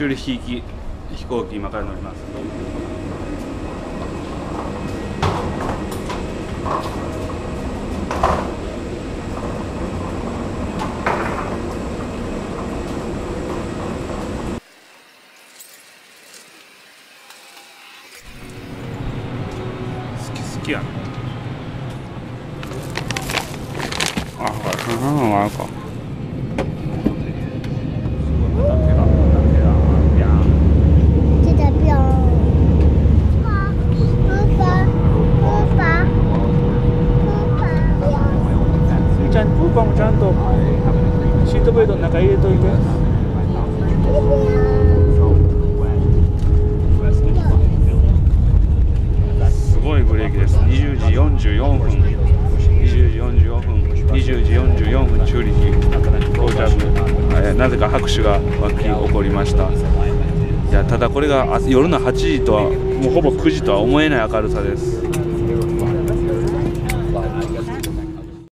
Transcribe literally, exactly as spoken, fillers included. チューリッヒ行き飛行機今から乗ります。好き好きやね。あ、ほら、そんなのがあるか。ちゃんとシートベルトの中入れといて。すごいブレーキです。にじゅうじよんじゅうよんふん、にじゅうじよんじゅうよんふん、にじゅうじよんじゅうよんふんチューリッヒ到着。なぜか拍手が湧き起こりました。いや、ただこれが夜のはちじとはもうほぼくじとは思えない明るさです。